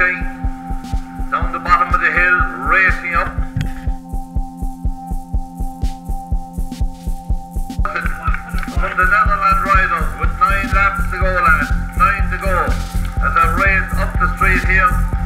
Archie, down the bottom of the hill, racing up. From the Netherland rider with 9 laps to go, lads, 9 to go, as I race up the street here.